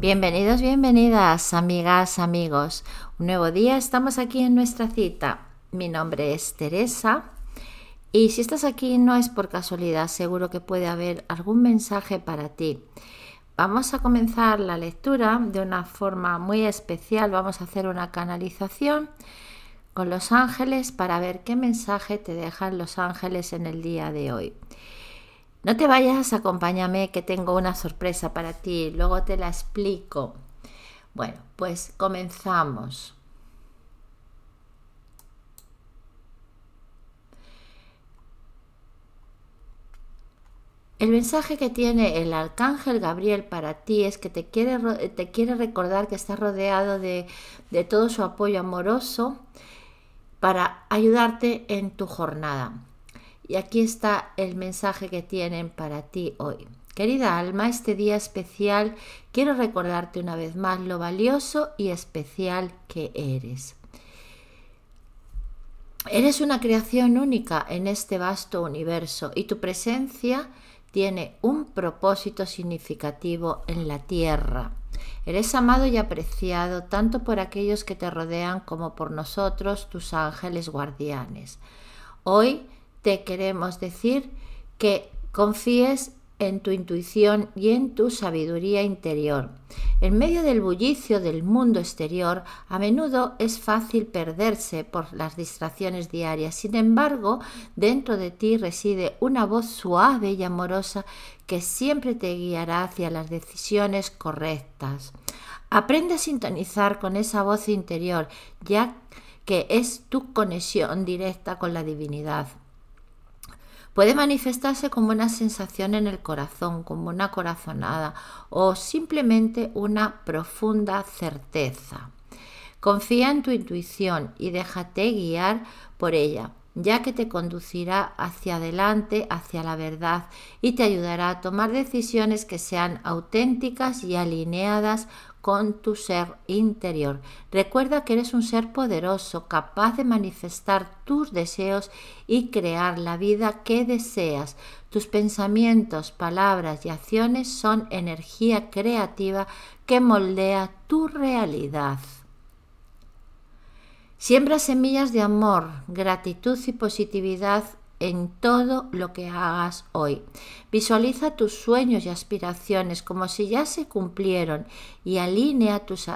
Bienvenidos, bienvenidas, amigas, amigos. Un nuevo día, estamos aquí en nuestra cita. Mi nombre es Teresa y si estás aquí no es por casualidad, seguro que puede haber algún mensaje para ti. Vamos a comenzar la lectura de una forma muy especial, vamos a hacer una canalización con los ángeles para ver qué mensaje te dejan los ángeles en el día de hoy. No te vayas, acompáñame que tengo una sorpresa para ti, luego te la explico. Bueno, pues comenzamos. El mensaje que tiene el arcángel Gabriel para ti es que te quiere recordar que estás rodeado de todo su apoyo amoroso para ayudarte en tu jornada. Y aquí está el mensaje que tienen para ti hoy. Querida alma, este día especial quiero recordarte una vez más lo valioso y especial que eres. Eres una creación única en este vasto universo y tu presencia tiene un propósito significativo en la Tierra. Eres amado y apreciado tanto por aquellos que te rodean como por nosotros, tus ángeles guardianes. Hoy te queremos decir que confíes en tu intuición y en tu sabiduría interior. En medio del bullicio del mundo exterior, a menudo es fácil perderse por las distracciones diarias. Sin embargo, dentro de ti reside una voz suave y amorosa que siempre te guiará hacia las decisiones correctas. Aprende a sintonizar con esa voz interior, ya que es tu conexión directa con la divinidad. Puede manifestarse como una sensación en el corazón, como una corazonada o simplemente una profunda certeza. Confía en tu intuición y déjate guiar por ella, ya que te conducirá hacia adelante, hacia la verdad y te ayudará a tomar decisiones que sean auténticas y alineadas con tu ser interior. Recuerda que eres un ser poderoso, capaz de manifestar tus deseos y crear la vida que deseas. Tus pensamientos, palabras y acciones son energía creativa que moldea tu realidad. Siembra semillas de amor, gratitud y positividad en todo lo que hagas hoy. Visualiza tus sueños y aspiraciones como si ya se cumplieron y alinea tus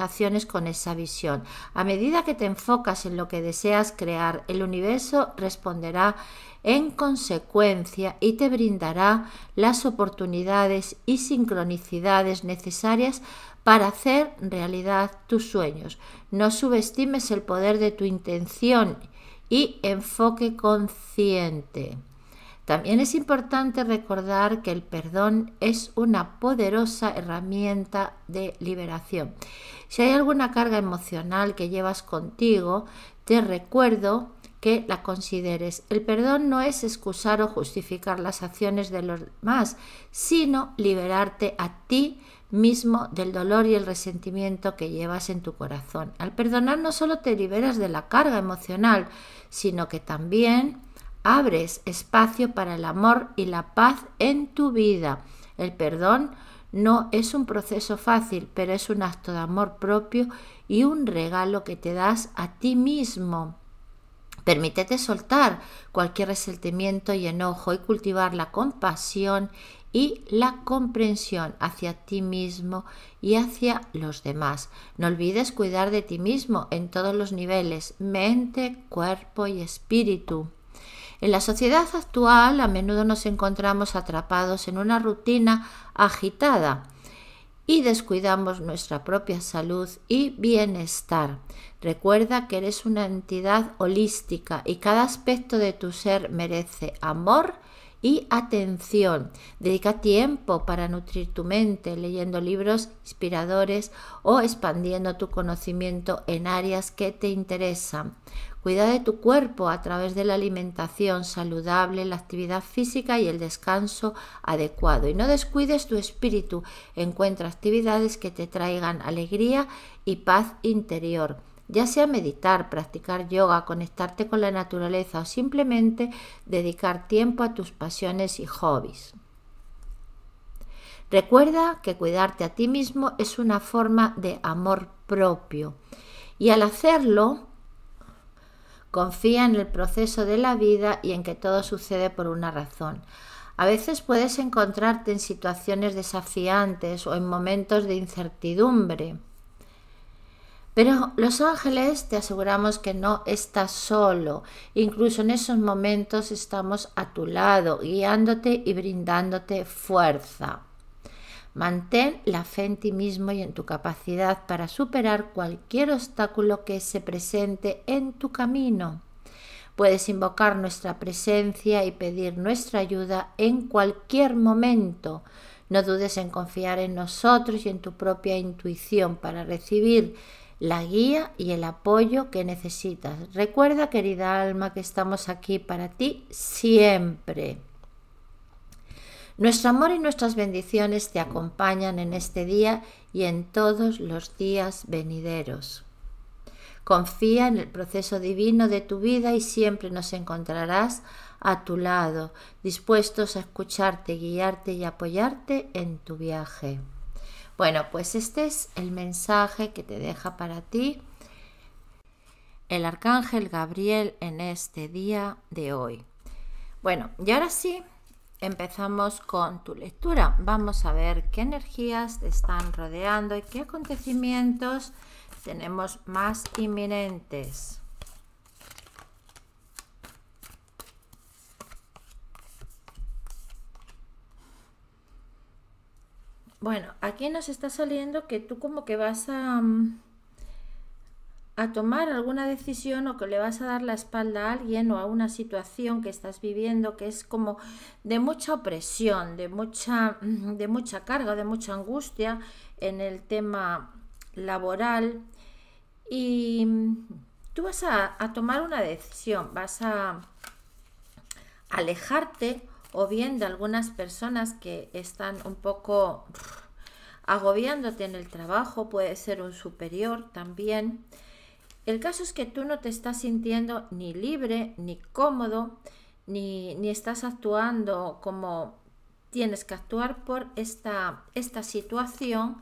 acciones con esa visión. A medida que te enfocas en lo que deseas crear, el universo responderá en consecuencia y te brindará las oportunidades y sincronicidades necesarias para hacer realidad tus sueños. No subestimes el poder de tu intención y enfoque consciente. También es importante recordar que el perdón es una poderosa herramienta de liberación. Si hay alguna carga emocional que llevas contigo, te recuerdo que la consideres. El perdón no es excusar o justificar las acciones de los demás, sino liberarte a ti mismo del dolor y el resentimiento que llevas en tu corazón. Al perdonar no solo te liberas de la carga emocional, sino que también abres espacio para el amor y la paz en tu vida. El perdón no es un proceso fácil, pero es un acto de amor propio y un regalo que te das a ti mismo. Permítete soltar cualquier resentimiento y enojo y cultivar la compasión y la comprensión hacia ti mismo y hacia los demás. No olvides cuidar de ti mismo en todos los niveles, mente, cuerpo y espíritu. En la sociedad actual a menudo nos encontramos atrapados en una rutina agitada y descuidamos nuestra propia salud y bienestar. Recuerda que eres una entidad holística y cada aspecto de tu ser merece amor y atención. Dedica tiempo para nutrir tu mente leyendo libros inspiradores o expandiendo tu conocimiento en áreas que te interesan. Cuida de tu cuerpo a través de la alimentación saludable, la actividad física y el descanso adecuado. Y no descuides tu espíritu. Encuentra actividades que te traigan alegría y paz interior, ya sea meditar, practicar yoga, conectarte con la naturaleza o simplemente dedicar tiempo a tus pasiones y hobbies. Recuerda que cuidarte a ti mismo es una forma de amor propio y al hacerlo confía en el proceso de la vida y en que todo sucede por una razón. A veces puedes encontrarte en situaciones desafiantes o en momentos de incertidumbre, pero los ángeles te aseguramos que no estás solo. Incluso en esos momentos estamos a tu lado, guiándote y brindándote fuerza. Mantén la fe en ti mismo y en tu capacidad para superar cualquier obstáculo que se presente en tu camino. Puedes invocar nuestra presencia y pedir nuestra ayuda en cualquier momento. No dudes en confiar en nosotros y en tu propia intuición para recibir la guía y el apoyo que necesitas. Recuerda, querida alma, que estamos aquí para ti siempre. Nuestro amor y nuestras bendiciones te acompañan en este día y en todos los días venideros. Confía en el proceso divino de tu vida y siempre nos encontrarás a tu lado, dispuestos a escucharte, guiarte y apoyarte en tu viaje. Bueno, pues este es el mensaje que te deja para ti el Arcángel Gabriel en este día de hoy. Bueno, y ahora sí, empezamos con tu lectura. Vamos a ver qué energías te están rodeando y qué acontecimientos tenemos más inminentes. Bueno, aquí nos está saliendo que tú como que vas a tomar alguna decisión o que le vas a dar la espalda a alguien o a una situación que estás viviendo que es como de mucha opresión, de mucha carga, de mucha angustia en el tema laboral, y tú vas a tomar una decisión, vas a alejarte o bien de algunas personas que están un poco agobiándote en el trabajo, puede ser un superior también. El caso es que tú no te estás sintiendo ni libre, ni cómodo, ni estás actuando como tienes que actuar por esta situación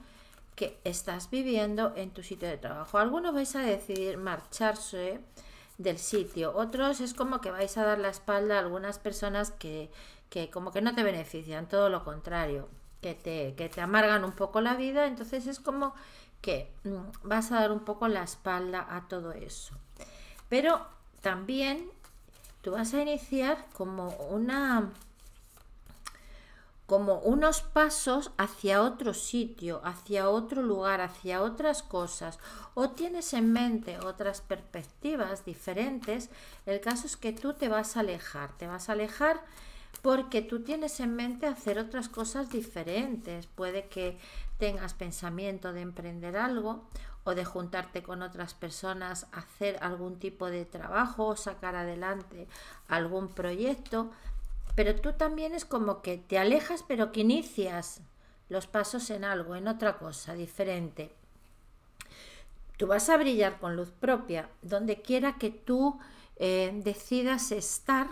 que estás viviendo en tu sitio de trabajo. Algunos vais a decidir marcharse del sitio, otros es como que vais a dar la espalda a algunas personas que como que no te benefician, todo lo contrario, que te amargan un poco la vida. Entonces es como que vas a dar un poco la espalda a todo eso, pero también tú vas a iniciar como unos pasos hacia otro sitio, hacia otro lugar, hacia otras cosas, o tienes en mente otras perspectivas diferentes. El caso es que tú te vas a alejar porque tú tienes en mente hacer otras cosas diferentes. Puede que tengas pensamiento de emprender algo o de juntarte con otras personas, hacer algún tipo de trabajo o sacar adelante algún proyecto, pero tú también es como que te alejas pero que inicias los pasos en algo, en otra cosa diferente. Tú vas a brillar con luz propia donde quiera que tú decidas estar.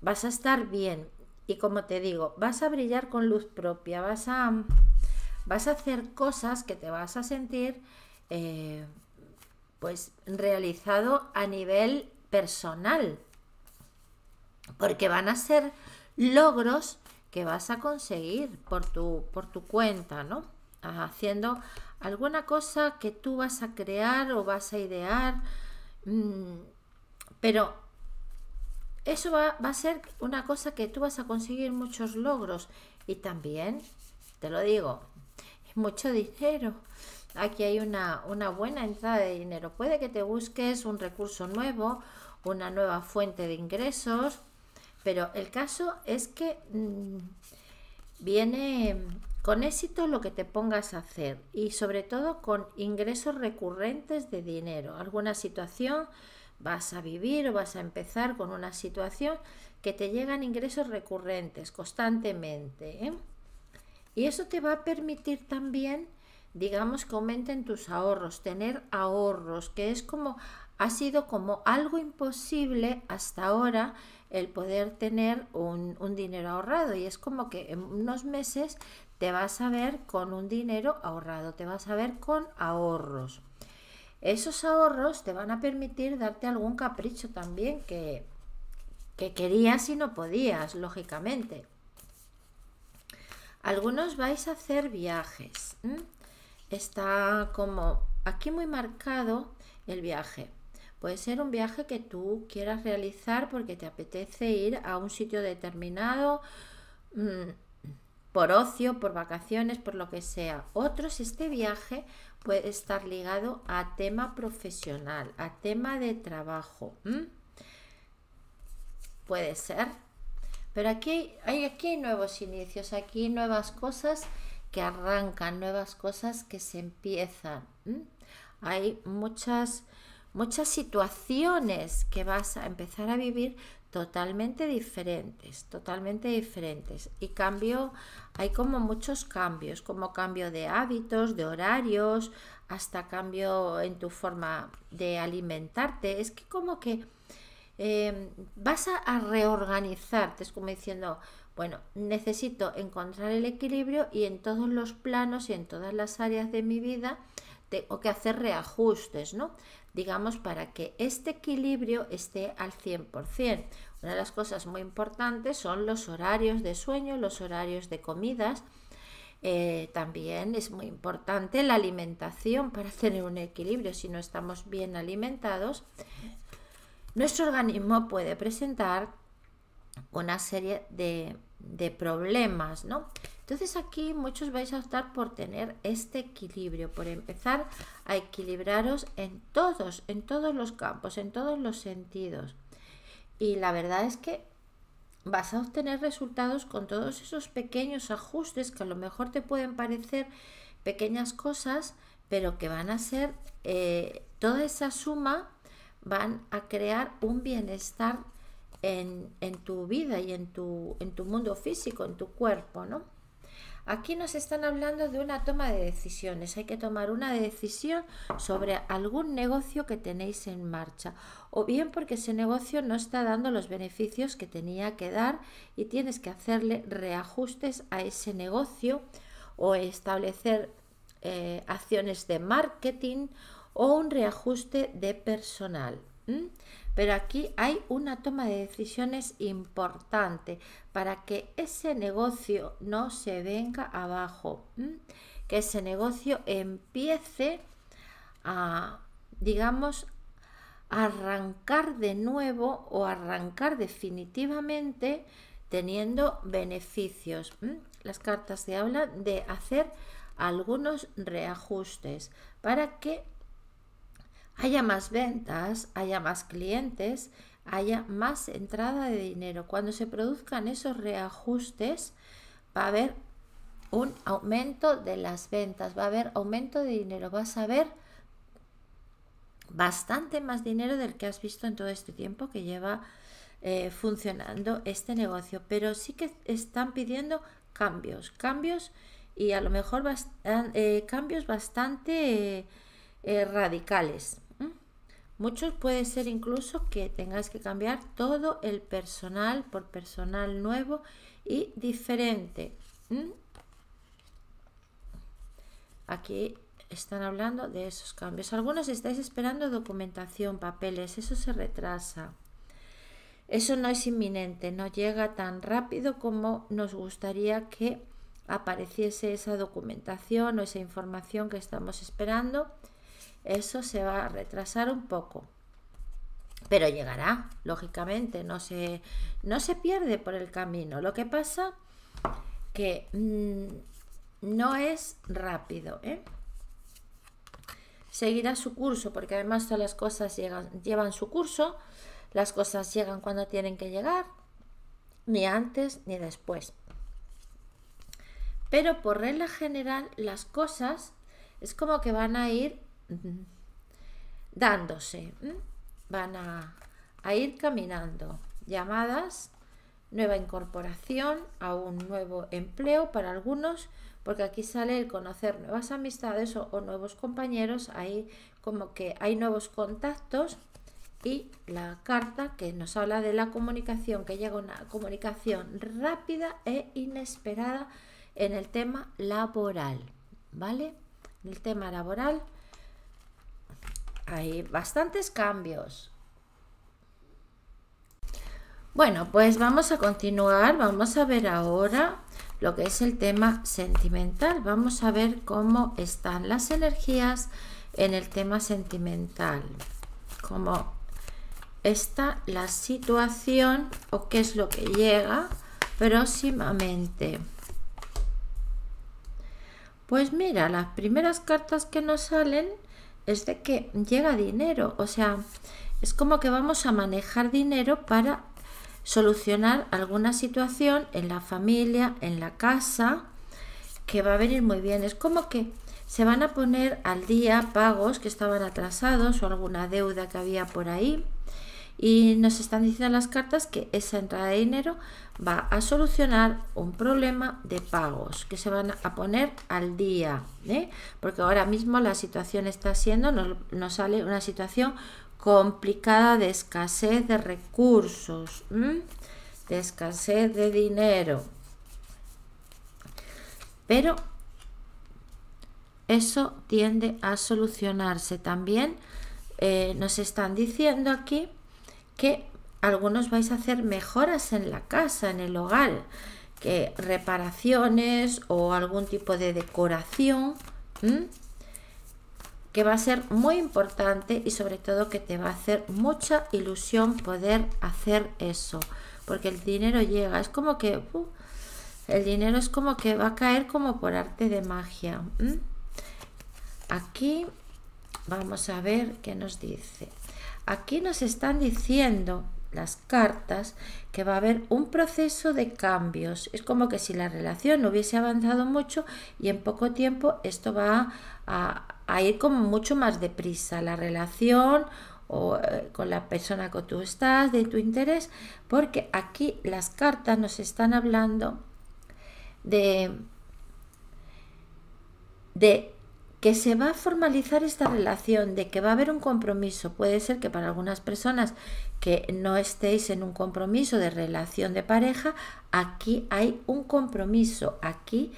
Vas a estar bien y, como te digo, vas a brillar con luz propia, vas a hacer cosas que te vas a sentir pues realizado a nivel personal, porque van a ser logros que vas a conseguir por tu cuenta, ¿no? Haciendo alguna cosa que tú vas a crear o vas a idear, pero eso va a ser una cosa que tú vas a conseguir muchos logros. Y también, te lo digo, es mucho dinero. Aquí hay una buena entrada de dinero. Puede que te busques un recurso nuevo, una nueva fuente de ingresos, pero el caso es que viene con éxito lo que te pongas a hacer, y sobre todo con ingresos recurrentes de dinero. Alguna situación vas a vivir o vas a empezar con una situación que te llegan ingresos recurrentes constantemente, ¿eh? Y eso te va a permitir también, digamos, que aumenten tus ahorros, tener ahorros, que es como ha sido como algo imposible hasta ahora el poder tener un dinero ahorrado, y es como que en unos meses te vas a ver con un dinero ahorrado, te vas a ver con ahorros. Esos ahorros te van a permitir darte algún capricho también que querías y no podías, lógicamente. Algunos vais a hacer viajes. Está como aquí muy marcado el viaje. Puede ser un viaje que tú quieras realizar porque te apetece ir a un sitio determinado, por ocio, por vacaciones, por lo que sea. Otros, este viaje puede estar ligado a tema profesional, a tema de trabajo. Puede ser. Pero aquí hay nuevos inicios, aquí hay nuevas cosas que arrancan, nuevas cosas que se empiezan. Hay muchas situaciones que vas a empezar a vivir totalmente diferentes, y cambio, hay como muchos cambios, como cambio de hábitos, de horarios, hasta cambio en tu forma de alimentarte. Es que como que vas a reorganizarte, es como diciendo, bueno, necesito encontrar el equilibrio y en todos los planos y en todas las áreas de mi vida tengo que hacer reajustes, ¿no? Digamos, para que este equilibrio esté al 100%. Una de las cosas muy importantes son los horarios de sueño, los horarios de comidas. También es muy importante la alimentación para tener un equilibrio. Si no estamos bien alimentados, nuestro organismo puede presentar una serie de problemas, ¿no? Entonces aquí muchos vais a optar por tener este equilibrio, por empezar a equilibraros en todos los campos, en todos los sentidos. Y la verdad es que vas a obtener resultados con todos esos pequeños ajustes que a lo mejor te pueden parecer pequeñas cosas, pero que van a ser, toda esa suma van a crear un bienestar en tu vida y en tu mundo físico, en tu cuerpo, ¿no? Aquí nos están hablando de una toma de decisiones. Hay que tomar una decisión sobre algún negocio que tenéis en marcha, o bien porque ese negocio no está dando los beneficios que tenía que dar y tienes que hacerle reajustes a ese negocio, o establecer acciones de marketing o un reajuste de personal. Pero aquí hay una toma de decisiones importante para que ese negocio no se venga abajo, que ese negocio empiece a, digamos, arrancar de nuevo o arrancar definitivamente teniendo beneficios. Las cartas te hablan de hacer algunos reajustes para que haya más ventas, haya más clientes, haya más entrada de dinero. Cuando se produzcan esos reajustes va a haber un aumento de las ventas, va a haber aumento de dinero, vas a ver bastante más dinero del que has visto en todo este tiempo que lleva funcionando este negocio. Pero sí que están pidiendo cambios, y a lo mejor cambios bastante radicales. Muchos puede ser incluso que tengáis que cambiar todo el personal por personal nuevo y diferente. Aquí están hablando de esos cambios. Algunos estáis esperando documentación, papeles, eso se retrasa. Eso no es inminente, no llega tan rápido como nos gustaría que apareciese esa documentación o esa información que estamos esperando. Eso se va a retrasar un poco, pero llegará, lógicamente, no se pierde por el camino. Lo que pasa que no es rápido, Seguirá su curso, porque además todas las cosas llevan su curso, las cosas llegan cuando tienen que llegar, ni antes ni después. Pero por regla general las cosas es como que van a ir dándose, van a ir caminando. Llamadas, nueva incorporación a un nuevo empleo para algunos, porque aquí sale el conocer nuevas amistades o nuevos compañeros, ahí como que hay nuevos contactos aquí la carta que nos habla de la comunicación, que llega una comunicación rápida e inesperada en el tema laboral, ¿vale? En el tema laboral hay bastantes cambios. Bueno, pues vamos a continuar, vamos a ver ahora lo que es el tema sentimental. Vamos a ver cómo están las energías en el tema sentimental, cómo está la situación o qué es lo que llega próximamente. Pues mira, las primeras cartas que nos salen es de que llega dinero, o sea, es como que vamos a manejar dinero para solucionar alguna situación en la familia, en la casa, que va a venir muy bien. Es como que se van a poner al día pagos que estaban atrasados o alguna deuda que había por ahí, y nos están diciendo las cartas que esa entrada de dinero va a solucionar un problema de pagos que se van a poner al día, ¿eh? Porque ahora mismo la situación está siendo, nos sale una situación complicada de escasez de recursos, de escasez de dinero, pero eso tiende a solucionarse. También nos están diciendo aquí que algunos vais a hacer mejoras en la casa, en el hogar, que reparaciones o algún tipo de decoración, que va a ser muy importante, y sobre todo que te va a hacer mucha ilusión poder hacer eso, porque el dinero llega, es como que el dinero es como que va a caer como por arte de magia. Aquí vamos a ver qué nos dice. Aquí nos están diciendo las cartas que va a haber un proceso de cambios. Es como que si la relación no hubiese avanzado mucho, y en poco tiempo esto va a ir como mucho más deprisa la relación o con la persona que tú estás, de tu interés, porque aquí las cartas nos están hablando de que se va a formalizar esta relación, de que va a haber un compromiso. Puede ser que para algunas personas que no estéis en un compromiso de relación de pareja, aquí hay un compromiso, aquí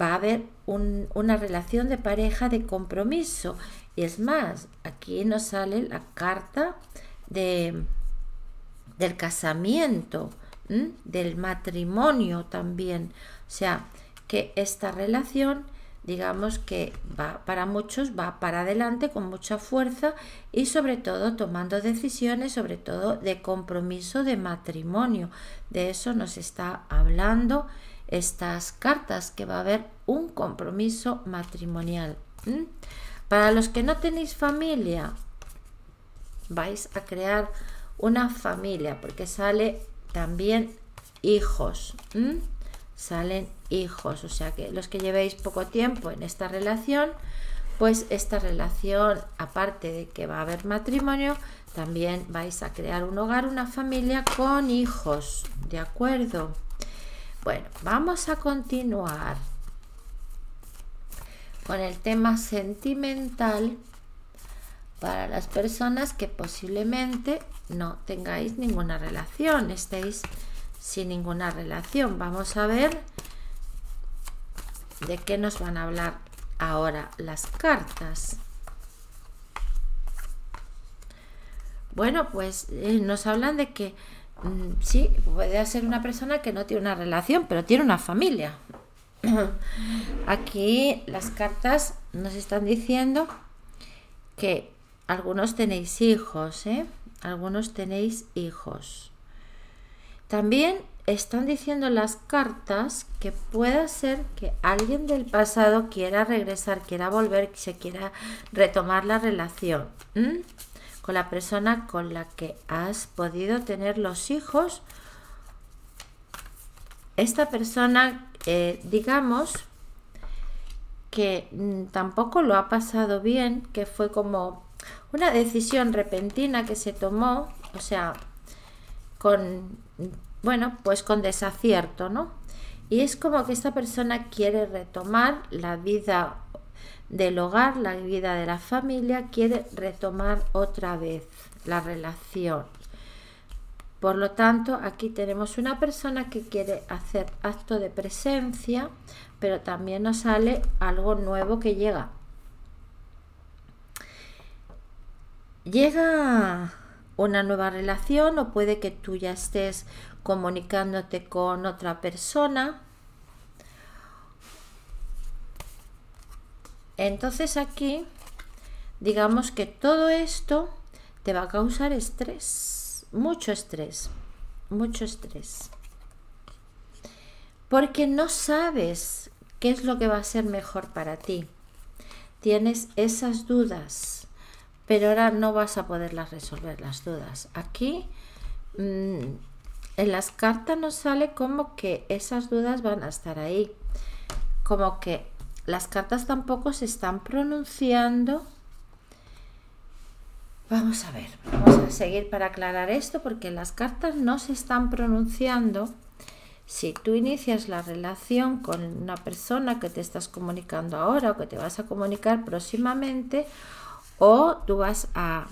va a haber una relación de pareja de compromiso. Y es más, aquí nos sale la carta del casamiento, del matrimonio también. O sea, que esta relación, digamos que va, para muchos va para adelante con mucha fuerza, y sobre todo tomando decisiones, sobre todo de compromiso de matrimonio. De eso nos está hablando estas cartas, que va a haber un compromiso matrimonial. Para los que no tenéis familia, vais a crear una familia, porque sale también hijos, salen hijos. O sea que los que llevéis poco tiempo en esta relación, pues esta relación, aparte de que va a haber matrimonio, también vais a crear un hogar, una familia con hijos, ¿de acuerdo? Bueno, vamos a continuar con el tema sentimental para las personas que posiblemente no tengáis ninguna relación, estéis sin ninguna relación. Vamos a ver de qué nos van a hablar ahora las cartas. Bueno, pues nos hablan de que sí, puede ser una persona que no tiene una relación, pero tiene una familia. Aquí las cartas nos están diciendo que algunos tenéis hijos, ¿eh? Algunos tenéis hijos. También están diciendo las cartas que pueda ser que alguien del pasado quiera regresar, quiera volver, que se quiera retomar la relación con la persona con la que has podido tener los hijos. Esta persona, digamos que tampoco lo ha pasado bien, que fue como una decisión repentina que se tomó, o sea, bueno, pues con desacierto, ¿no? Y es como que esta persona quiere retomar la vida del hogar, la vida de la familia, quiere retomar otra vez la relación. Por lo tanto, aquí tenemos una persona que quiere hacer acto de presencia, pero también nos sale algo nuevo que llega. Llega una nueva relación, o puede que tú ya estés comunicándote con otra persona. Entonces aquí, digamos que todo esto te va a causar estrés, mucho estrés, mucho estrés. Porque no sabes qué es lo que va a ser mejor para ti. Tienes esas dudas, pero ahora no vas a poderlas resolver, las dudas. Aquí en las cartas nos sale como que esas dudas van a estar ahí, como que las cartas tampoco se están pronunciando. Vamos a ver, vamos a seguir para aclarar esto, porque las cartas no se están pronunciando. Si tú inicias la relación con una persona que te estás comunicando ahora o que te vas a comunicar próximamente, o tú vas a,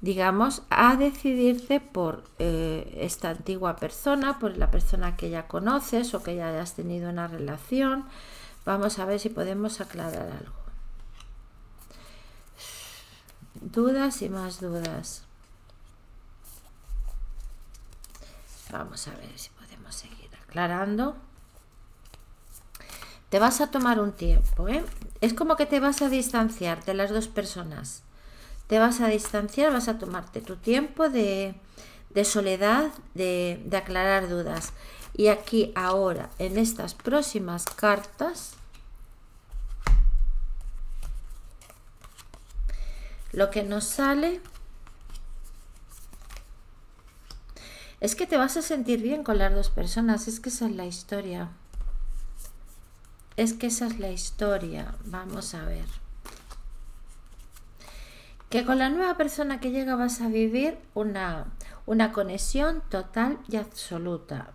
digamos, a decidirte por esta antigua persona, por la persona que ya conoces o que ya hayas tenido una relación. Vamos a ver si podemos aclarar algo. Dudas y más dudas. Vamos a ver si podemos seguir aclarando. Te vas a tomar un tiempo, ¿eh? Es como que te vas a distanciar de las dos personas. Te vas a distanciar, vas a tomarte tu tiempo de soledad, de aclarar dudas. Y aquí ahora, en estas próximas cartas, lo que nos sale es que te vas a sentir bien con las dos personas. Es que esa es la historia. Es que esa es la historia. Vamos a ver. Que con la nueva persona que llega vas a vivir una conexión total y absoluta.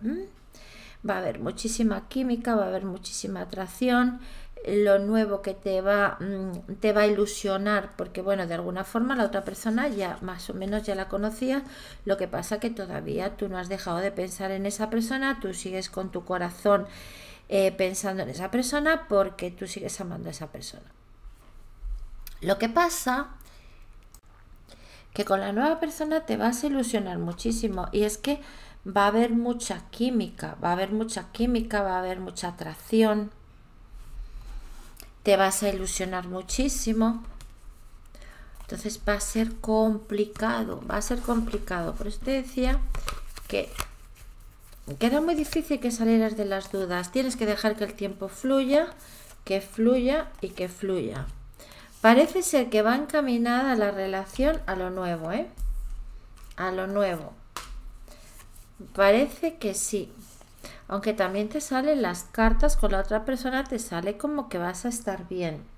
Va a haber muchísima química, va a haber muchísima atracción. Lo nuevo que te va a ilusionar, porque bueno, de alguna forma la otra persona ya más o menos ya la conocías. Lo que pasa que todavía tú no has dejado de pensar en esa persona, tú sigues con tu corazón pensando en esa persona, porque tú sigues amando a esa persona. Lo que pasa que con la nueva persona te vas a ilusionar muchísimo, y es que va a haber mucha química, va a haber mucha química, va a haber mucha atracción. Te vas a ilusionar muchísimo. Entonces va a ser complicado, va a ser complicado. Por eso te decía que era muy difícil que salieras de las dudas. Tienes que dejar que el tiempo fluya, que fluya y que fluya. Parece ser que va encaminada la relación a lo nuevo, ¿eh? A lo nuevo. Parece que sí. Aunque también te salen las cartas con la otra persona, te sale como que vas a estar bien.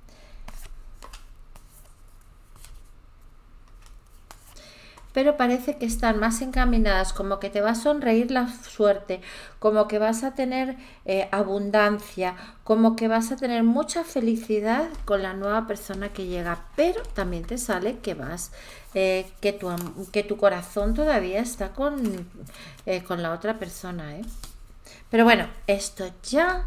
Pero parece que están más encaminadas, como que te va a sonreír la suerte, como que vas a tener abundancia, como que vas a tener mucha felicidad con la nueva persona que llega. Pero también te sale que vas, que tu corazón todavía está con la otra persona, ¿eh? Pero bueno, esto ya,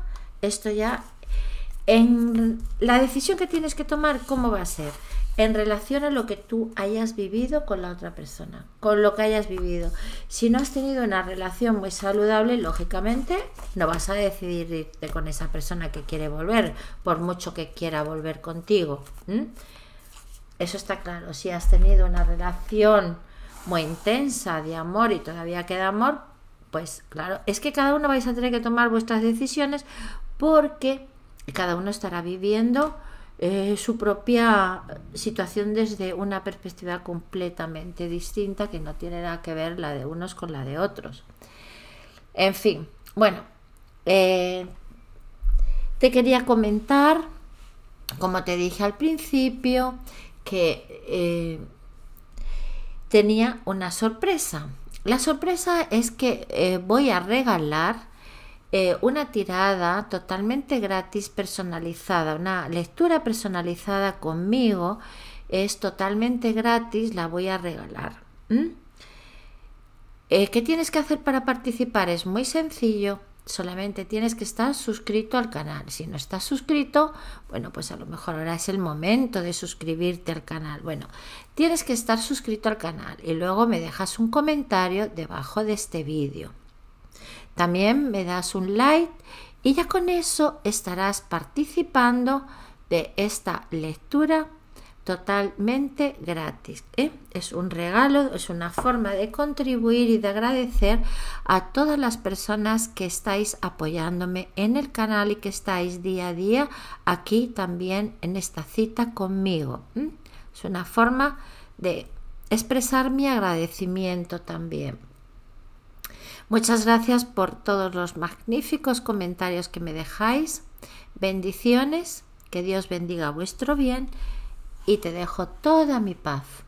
en la decisión que tienes que tomar, ¿cómo va a ser? En relación a lo que tú hayas vivido con la otra persona, con lo que hayas vivido. Si no has tenido una relación muy saludable, lógicamente no vas a decidir irte con esa persona que quiere volver, por mucho que quiera volver contigo. Eso está claro. Si has tenido una relación muy intensa de amor y todavía queda amor, pues claro, es que cada uno vais a tener que tomar vuestras decisiones, porque cada uno estará viviendo su propia situación desde una perspectiva completamente distinta, que no tiene nada que ver la de unos con la de otros. En fin, bueno, te quería comentar, como te dije al principio, que tenía una sorpresa. La sorpresa es que voy a regalar una tirada totalmente gratis, personalizada, una lectura personalizada conmigo, es totalmente gratis, la voy a regalar. ¿Qué tienes que hacer para participar? Es muy sencillo, solamente tienes que estar suscrito al canal. Si no estás suscrito, bueno, pues a lo mejor ahora es el momento de suscribirte al canal. Bueno, tienes que estar suscrito al canal y luego me dejas un comentario debajo de este vídeo. También me das un like y ya con eso estarás participando de esta lectura totalmente gratis, ¿eh? Es un regalo, es una forma de contribuir y de agradecer a todas las personas que estáis apoyándome en el canal y que estáis día a día aquí también en esta cita conmigo. Es una forma de expresar mi agradecimiento también. Muchas gracias por todos los magníficos comentarios que me dejáis. Bendiciones, que Dios bendiga vuestro bien y te dejo toda mi paz.